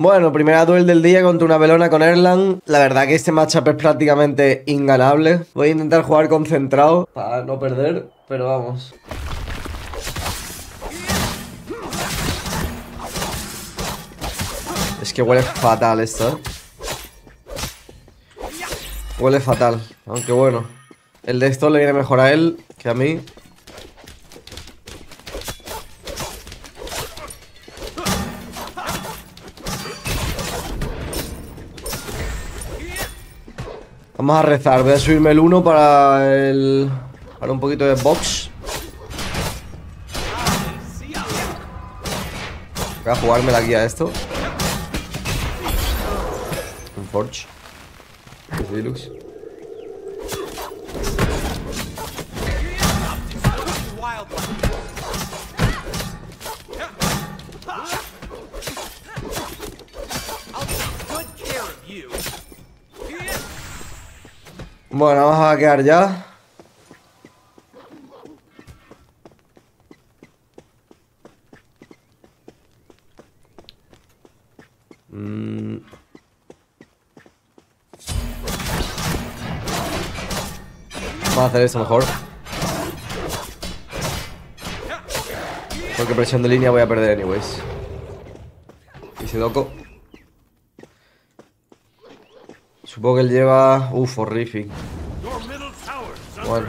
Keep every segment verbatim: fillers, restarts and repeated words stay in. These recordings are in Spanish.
Bueno, primera duel del día contra una velona con Erlang. La verdad que este matchup es prácticamente inganable. Voy a intentar jugar concentrado para no perder, pero vamos. Es que huele fatal esto, ¿eh? Huele fatal, aunque bueno. El de esto le viene mejor a él que a mí. Vamos a rezar, voy a subirme el uno para el... para un poquito de box. Voy a jugármela aquí a esto. Un forge. Un deluxe. Bueno, vamos a quedar ya. Mm. Vamos a hacer esto mejor. Porque presión de línea voy a perder anyways. Y se doco. Supongo que él lleva... Uf, horrific. Bueno.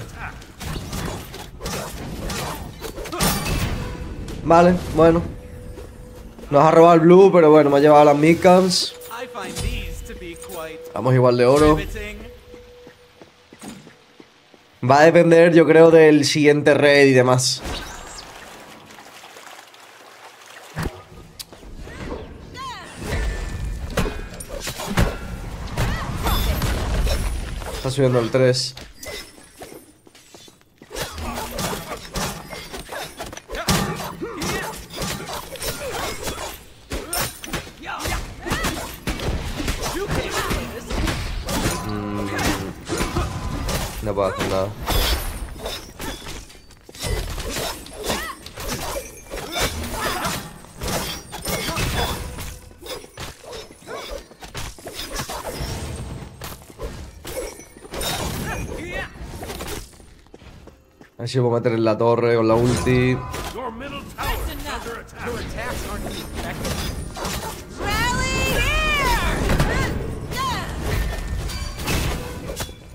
Vale, bueno. Nos ha robado el blue, pero bueno, me ha llevado las midcams. Vamos igual de oro. Va a depender, yo creo, del siguiente raid y demás. Está subiendo el tres. Mm. No puedo hacer nada. A ver si puedo meter en la torre con la ulti.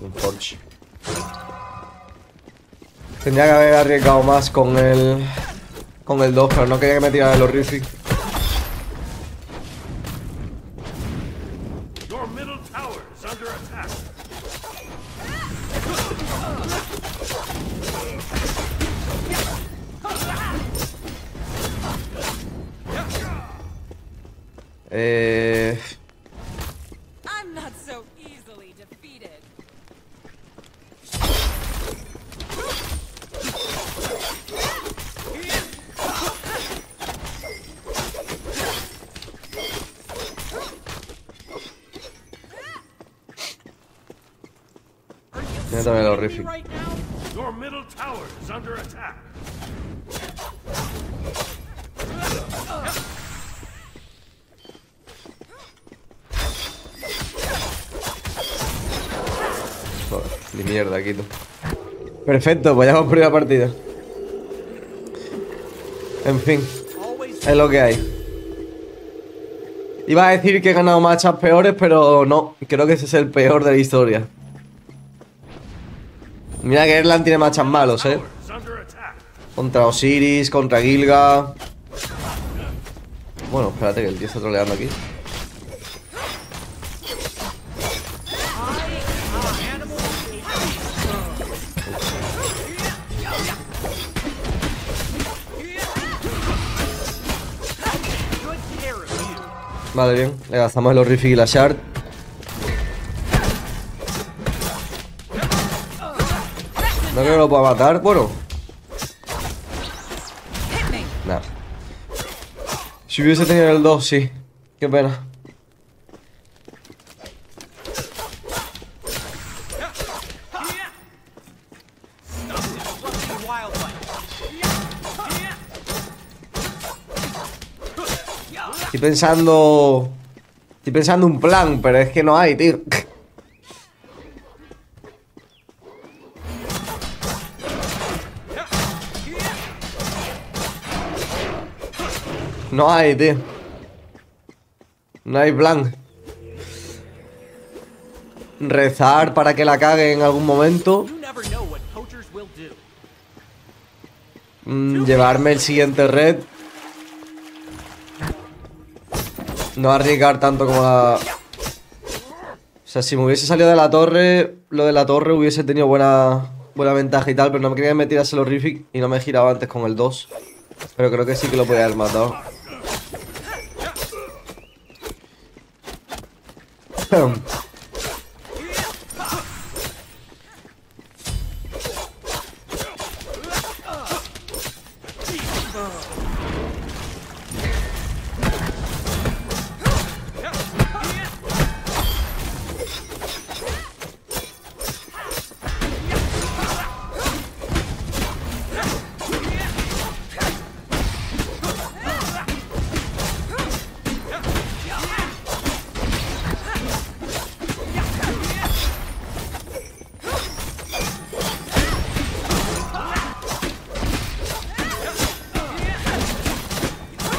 Un punch. Tenía que haber arriesgado más con el... con el dos, pero no quería que me tirara el horrific. Eh... Mira el horrific. Your middle tower is under attack. Ni mierda, quito. Perfecto, pues ya vamos por la partida. En fin, es lo que hay. Iba a decir que he ganado matchups peores, pero no. Creo que ese es el peor de la historia. Mira que Erlang tiene matchups malos, eh. Contra Osiris, contra Gilga. Bueno, espérate que el tío está troleando aquí. Vale, bien. Le gastamos el horrific y la shard. No creo que lo pueda matar. Bueno. Nah. Si hubiese tenido el dos, sí. Qué pena. Estoy pensando Estoy pensando un plan, pero es que no hay, tío. No hay, tío. No hay plan. Rezar para que la cague en algún momento. Mm, llevarme el siguiente red. No arriesgar tanto como la... O sea, si me hubiese salido de la torre, lo de la torre hubiese tenido buena, buena ventaja y tal. Pero no me quería que me tirase el horrific y no me he girado antes con el dos. Pero creo que sí que lo podía haber matado.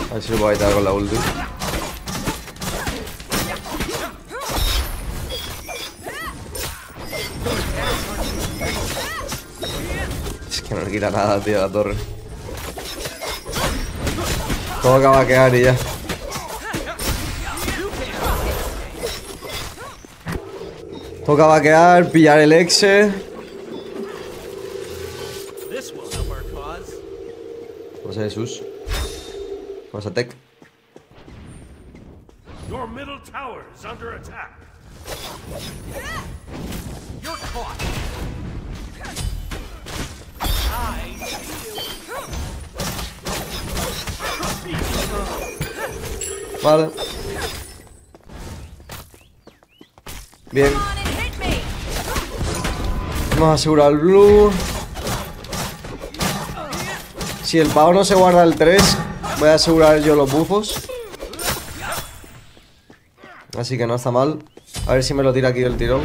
A ver si lo puedo quitar con la ulti. Es que no le quita nada, tío, la torre. Todo acaba a quedar y ya. Toca vaquear, pillar el exe. Vamos a Jesús. Vamos a tech. Your middle tower is under attack. You're caught. I feel. Vale. Bien. Vamos a asegurar el blue. Si el pavo no se guarda el tres, voy a asegurar yo los bufos. Así que no está mal. A ver si me lo tira aquí del tirón.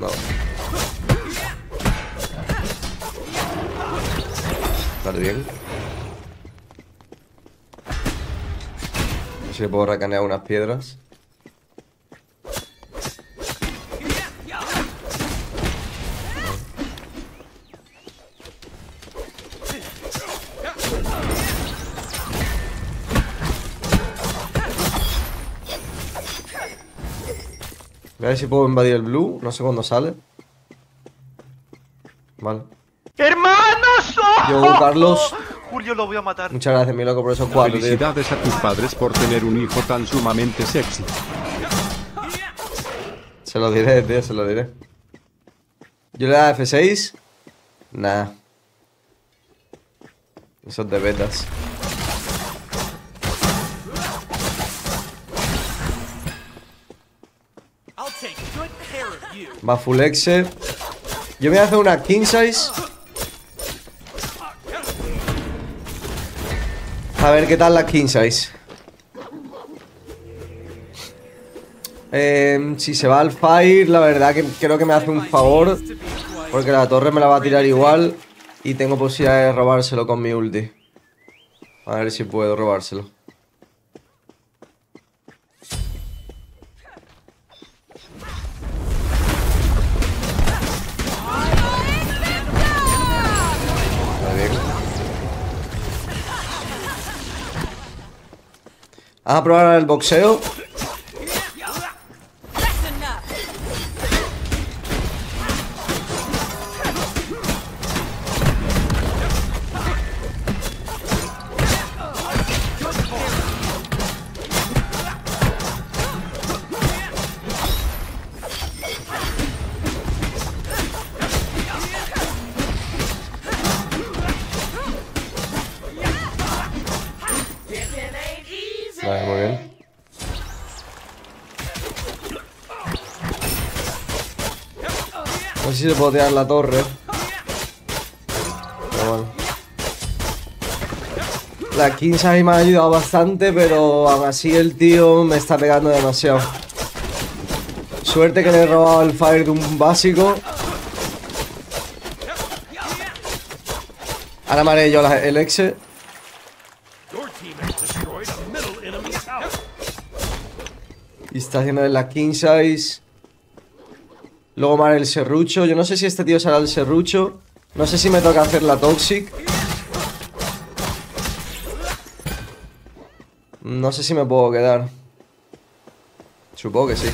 No. Vale, bien. A ver si le puedo racanear unas piedras. A ver si puedo invadir el blue, no sé cuándo sale. Vale. ¡Hermanos! Yo, Carlos. Julio, lo voy a matar. Muchas gracias, mi loco, por esos cuatro. Felicidades, tío, a tus padres por tener un hijo tan sumamente sexy. Se lo diré, tío, se lo diré. Yo le da efe seis. Nah. Eso es de betas. Va full exe. Yo voy a hacer una king size. A ver qué tal la king size. Eh, si se va al fire, la verdad que creo que me hace un favor, porque la torre me la va a tirar igual y tengo posibilidad de robárselo con mi ulti. A ver si puedo robárselo. Vamos a probar el boxeo. Vale, muy bien. No sé si le puedo tirar la torre. Pero bueno. La quince a mí me ha ayudado bastante, pero aún así el tío me está pegando demasiado. Suerte que le he robado el fire de un básico. Ahora me haré yo la, el exe. Y está haciendo la king size. Luego me haré el serrucho. Yo no sé si este tío será el serrucho. No sé si me toca hacer la toxic. No sé si me puedo quedar. Supongo que sí.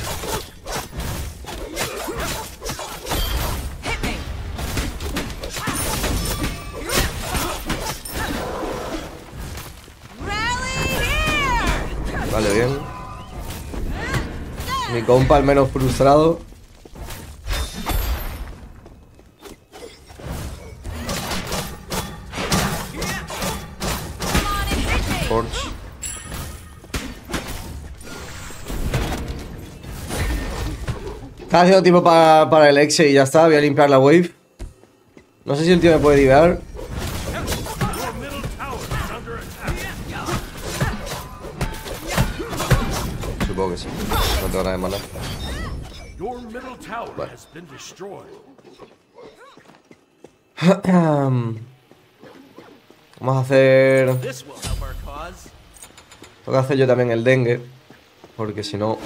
Vale, bien. Mi compa al menos frustrado. Forge. Está haciendo tiempo para, para el exe y ya está. Voy a limpiar la wave. No sé si el tío me puede divar. Supongo que sí. No tengo nada de malo. Vale. Vamos a hacer... Tengo que hacer yo también el dengue, porque si no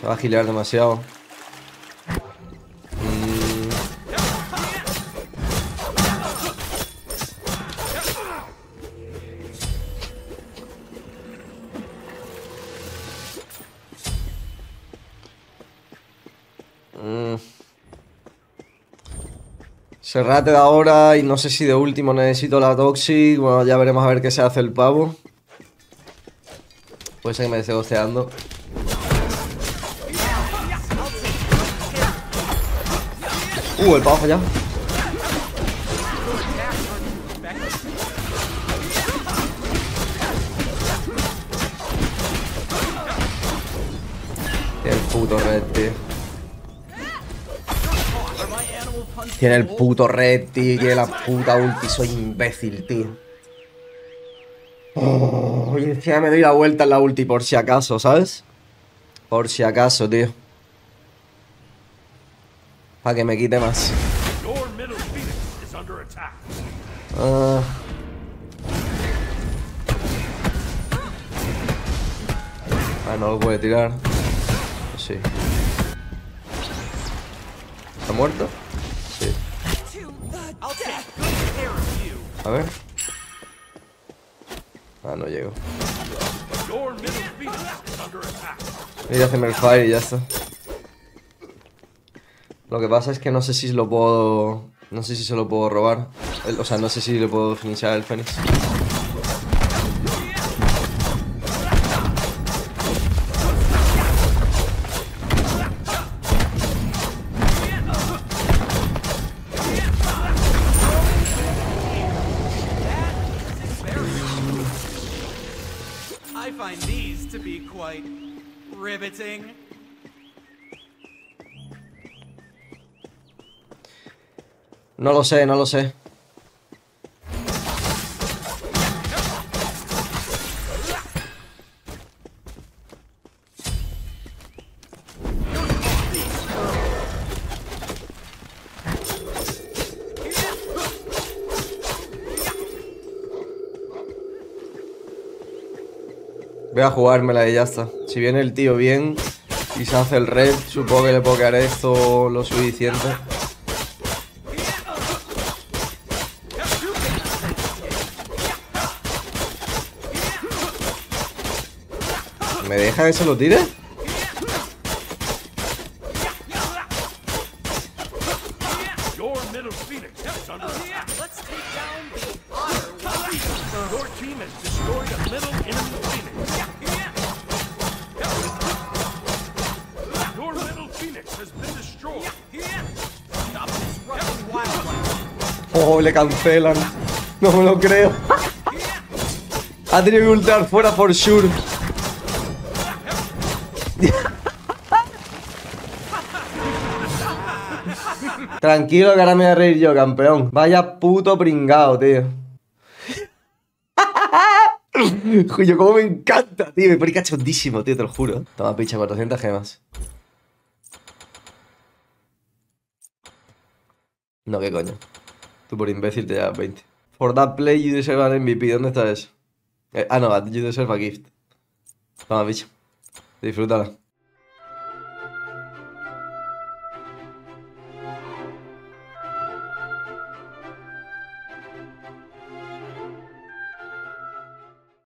se va a gilear demasiado. Serrate de ahora y no sé si de último necesito la toxic. Bueno, ya veremos a ver qué se hace el pavo. Puede ser que me esté gosteando. Uh, el pavo falla. El puto red, tío. Tiene el puto red, tío. Tiene la puta ulti. Soy imbécil, tío. Oh, y encima me doy la vuelta en la ulti por si acaso, ¿sabes? Por si acaso, tío. Para que me quite más. Ah. Ah, no lo puede tirar. Sí. ¿Está muerto? A ver. Ah, no llego. Voy a hacerme el fire y ya está. Lo que pasa es que no sé si lo puedo... No sé si se lo puedo robar. O sea, no sé si le puedo finishar el Fénix. No lo sé, no lo sé. Voy a jugármela y ya está. Si viene el tío bien y se hace el red, supongo que le puedo quedar esto lo suficiente. ¿Me deja que se lo tire? Oh, le cancelan. No me lo creo. Ha tenido que ultar fuera for sure. Tranquilo que ahora me voy a reír yo, campeón. Vaya puto pringao, tío. Julio, cómo me encanta, tío. Me pone cachondísimo, tío, te lo juro. Toma, picha, cuatrocientas gemas. No, qué coño. Tú por imbécil te llevas veinte. For that play you deserve an M V P. ¿Dónde está eso? Eh, ah, no, you deserve a gift. Toma, bicho. Disfrútala.